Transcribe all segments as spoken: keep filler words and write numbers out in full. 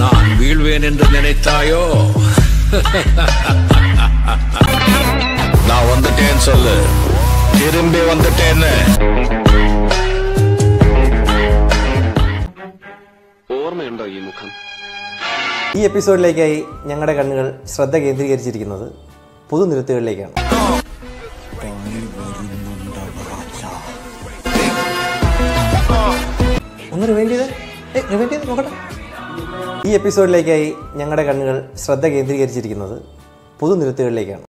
நான் வீழ்வேன் என்று நினைத்தாயோ? நான் வந்துட்டேன் சொல்லு, திரும்பி வந்துட்டேன்னு. ഓർമ്മയുണ്ടോ ഈ മുഖം? ഈ എപ്പിസോഡിലേക്കായി ഞങ്ങളുടെ കണ്ണുകൾ ശ്രദ്ധ കേന്ദ്രീകരിച്ചിരിക്കുന്നത് പുതുനിരത്തുകളിലേക്കാണ്. ഒന്ന് റിവൈൻഡ് ചെയ്ത് നോക്കട്ടെ. ഈ എപ്പിസോഡിലേക്കായി ഞങ്ങളുടെ കണ്ണുകൾ ശ്രദ്ധ കേന്ദ്രീകരിച്ചിരിക്കുന്നത് പുതുനിരത്തുകളിലേക്കാണ്.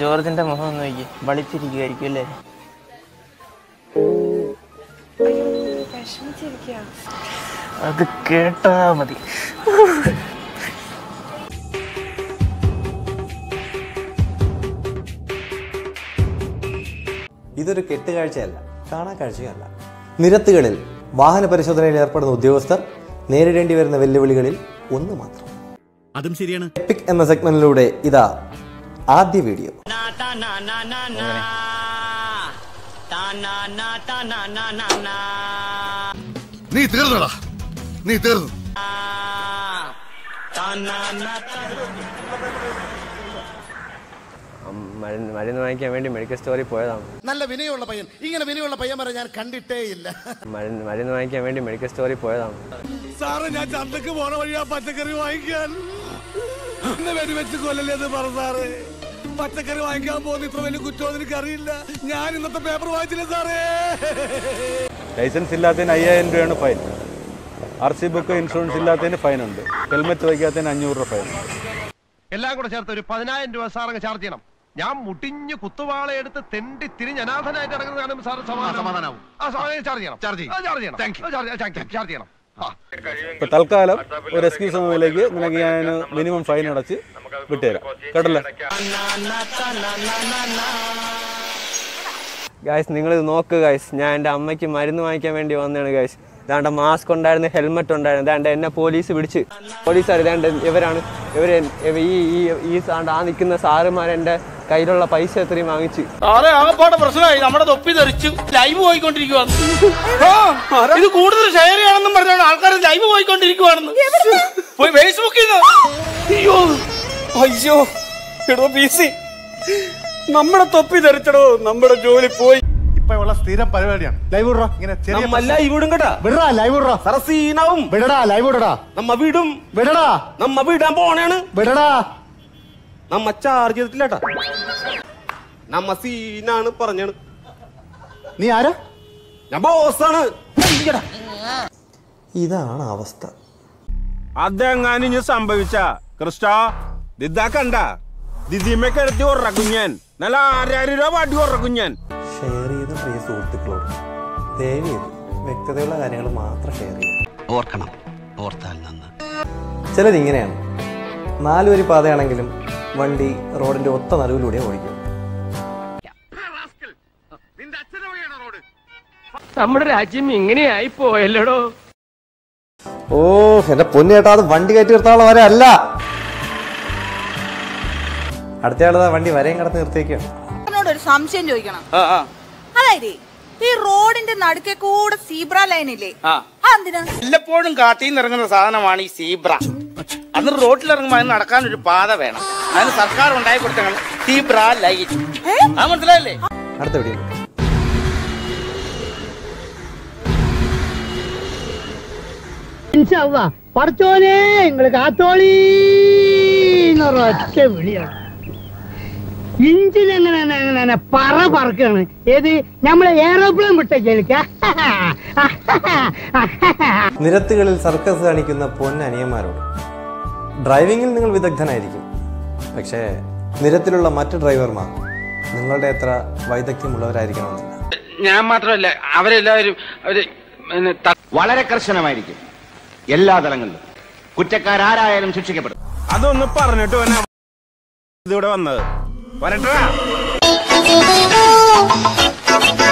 ജോർജിന്റെ മുഖം നോക്കി വളിച്ചിരിക്കുകയായിരിക്കും അല്ലേ? അത് കേട്ടാ മതി. ഇതൊരു കെട്ടുകാഴ്ചയല്ല, കാണാക്കാഴ്ചയല്ല. നിരത്തുകളിൽ വാഹന പരിശോധനയിൽ ഏർപ്പെടുന്ന ഉദ്യോഗസ്ഥർ നേരിടേണ്ടി വരുന്ന വെല്ലുവിളികളിൽ ഒന്ന് മാത്രം. അതും ശരിയാണ്. എപ്പിക് എന്ന സെഗ്മെന്റിലൂടെ ഇതാ ആദ്യ വീഡിയോ. നീ തീർന്നടാ, നീ തീർന്നു. മരുന്ന് വാങ്ങിക്കാൻ വേണ്ടി മെഡിക്കൽ സ്റ്റോറിൽ പോയതാണ്. നല്ല വിനയുള്ള പയ്യൻ, ഇങ്ങനെ വിനയുള്ള പയ്യൻ വരെ ഞാൻ കണ്ടിട്ടേ ഇല്ല. മരുന്ന് വാങ്ങിക്കാൻ വേണ്ടി മെഡിക്കൽ സ്റ്റോറിൽ പോയതാണ്. സാറേ, ഞാൻ ചന്തക്ക് പോണ വഴിയാ പച്ചക്കറി വാങ്ങിക്കാൻ. വെടിവെച്ച് കൊല്ലല്ലേ എന്ന് പറ സാറേ. പച്ചക്കറി വാങ്ങിക്കാൻ പോകുന്ന ഇത്ര വലിയ കുറ്റം എനിക്ക് അറിയില്ല. ഞാൻ ഇന്നത്തെ പേപ്പർ വായിച്ചില്ല സാറേ. ലൈസൻസ് ഇല്ലാത്തതിന് അയ്യായിരം രൂപയാണ് fine. R C book insurance ഇല്ലാത്തതിന് ഫൈൻ ഉണ്ട്. ഹെൽമെറ്റ് വയ്ക്കാത്തതിന് അഞ്ഞൂറ് രൂപ ഫൈൻ. എല്ലാം കൂടെ ചേർത്ത് ഒരു പതിനായിരം രൂപ സാറങ്ങ് ചാർജ് ചെയ്യണം. ഞാൻ മുട്ടിഞ്ഞ് കുത്തുവാളയെടുത്ത് തെണ്ടി തിരിഞ്ഞ് അനാഥനായിട്ട് ഇറങ്ങുന്നത് കാരണം സാർ സമാധാനമാവും. ചാർജ് ചെയ്യണം, ചാർജ് ചെയ്യണം, ചാർജ് ചെയ്യണം. ഇപ്പൊ തൽക്കാലം ഒരു റെസ്ക്യൂ സമയത്തിലേക്ക് നിനക്ക് ഞാൻ മിനിമം ഫൈൻ അടച്ച് വിട്ടുതരാം, കേട്ടല്ലേ? ഗായ്സ്, നിങ്ങളിത് നോക്ക് ഗായ്സ്. ഞാൻ എൻ്റെ അമ്മയ്ക്ക് മരുന്ന് വാങ്ങിക്കാൻ വേണ്ടി വന്നതാണ് ഗായ്സ്. ഇതാണ്ട് മാസ്ക് ഉണ്ടായിരുന്നു, ഹെൽമെറ്റ് ഉണ്ടായിരുന്നു. ഇതാണ്ട് എന്നെ പോലീസ് പിടിച്ച്, പോലീസുകാർ ഇതാണ്ട് ഇവരാണ് ഇവർ ഈ ഈ സാണ്ട് ആ നിൽക്കുന്ന സാറുമാർ എൻ്റെ കയ്യിലുള്ള പൈസ എത്രയും വാങ്ങിച്ച് സാറേ ആകപ്പാടെ പ്രശ്നമായി. നമ്മുടെ തൊപ്പി തെറിച്ചു ലൈവ് പോയിക്കൊണ്ടിരിക്കുവാണ്. ഇത് കൂടുതൽ ഷെയർ ചെയ്യണമെന്നും പറഞ്ഞാണ് ആൾക്കാർ ലൈവ് പോയിക്കൊണ്ടിരിക്കുവാണെന്ന് പോയി ഫേസ്ബുക്കിൽ നിന്ന്. അയ്യോ അയ്യോ എടോ ബിസി, നമ്മുടെ തൊപ്പി തെറിച്ചടോ, നമ്മുടെ ജോലി പോയി. ഇപ്പുള്ള സ്ഥിരം പരിപാടിയാണ് ലൈവ് ഇടറ. ഇങ്ങനെ നമ്മല്ല ഇവിടും കേട്ടാ വിടടാ, ലൈവ് ഇടറ സരസീനാവും. വിടടാ ലൈവ് ഇടടാ, നമ്മ വിടും. വിടടാ, നമ്മ വിടാൻ പോണേണ്. വിടടാ, നമ്മ ചാർജ് ചെയ്തിട്ടില്ലട്ടാ, നമ്മ സീനാണ് പറഞ്ഞാണ്. നീ ആരാ? ഞാൻ ബോസാണ്. ഇതാണ് അവസ്ഥ. അതെങ്ങാനും ഞാൻ സംഭവിച്ച കൃഷ്ണ ദിദാ കണ്ട ദിദിമെ കെടുത്തി ഉറക്കും ഞാൻ. നല്ല ആരായിരം രൂപ പാട്ടി ഉറക്കും ഞാൻ. ഷെയർ ചെയ്ത പ്രിയ സുഹൃത്തുക്കളോട് ദയവ് ചെയ്ത് വ്യക്തതയുള്ള കാര്യങ്ങൾ മാത്രം ഷെയർ ചെയ്യുക, ഓർക്കണം. ഓർത്താൽ നന്ന്. ചിലരിങ്ങനെയാണ്, നാലു വരി പാതയാണെങ്കിലും വണ്ടി റോഡിന്റെ ഒത്ത നടുവിലൂടെ ഓടിക്കും. നമ്മുടെ രാജ്യം ഇങ്ങനെയായി പോയല്ലോ. ഓ എന്റെ പൊന്നേട്ടാ, അത് വണ്ടി കയറ്റി നിർത്താനുള്ള വരെ അല്ല. അടുത്തയാളതാ വണ്ടി വരെയും കടന്ന് നിർത്തിയേക്കാണ്. ഒരു സംശയം ചോദിക്കണം. അതായത് ഈ റോഡിന്റെ നടുക്കെ കൂടെ സീബ്ര ലൈൻ ഇല്ലേ? എന്തിനാ? എല്ലപ്പോഴും കാട്ടിന്ന് ഇറങ്ങുന്ന സാധനമാണ് ഈ സീബ്ര. അന്ന് റോഡിലിറങ്ങുമ്പോൾ അതിന് നടക്കാൻ ഒരു പാത വേണം. അതിന് സർക്കാർ ഉണ്ടായി കൊടുത്താണ് സീബ്ര ലൈൻ. അത് മനസ്സിലായില്ലേ? അടുത്ത വീഡിയോ. ഇൻഷാല്ലാ പറച്ചോനെ നിങ്ങൾ കാത്തോളി എന്നൊരു ഒറ്റ വിളിയാണ്. ഇഞ്ചിനെങ്ങനെ പറ പറക്കാണ് ഏത് നമ്മളെ എയറോപ്ലെയിൻ വിട്ടേക്ക. നിരത്തുകളിൽ സർക്കസ് കാണിക്കുന്ന പൊന്നനിയന്മാരോട്, ഡ്രൈവിംഗിൽ നിങ്ങൾ വിദഗ്ധനായിരിക്കും, പക്ഷേ നിരത്തിലുള്ള മറ്റു ഡ്രൈവർമാർ നിങ്ങളുടെ അത്ര വൈദഗ്ധ്യമുള്ളവരായിരിക്കണമെന്നില്ല. ഞാൻ മാത്രമല്ല, അവരെല്ലാവരും വളരെ കർശനമായിരിക്കും എല്ലാ തലങ്ങളിലും. കുറ്റക്കാരാരായാലും ശിക്ഷിക്കപ്പെടും. അതൊന്ന് പറഞ്ഞിട്ട് ഇതിവിടെ വന്നത് വരട്ടാ.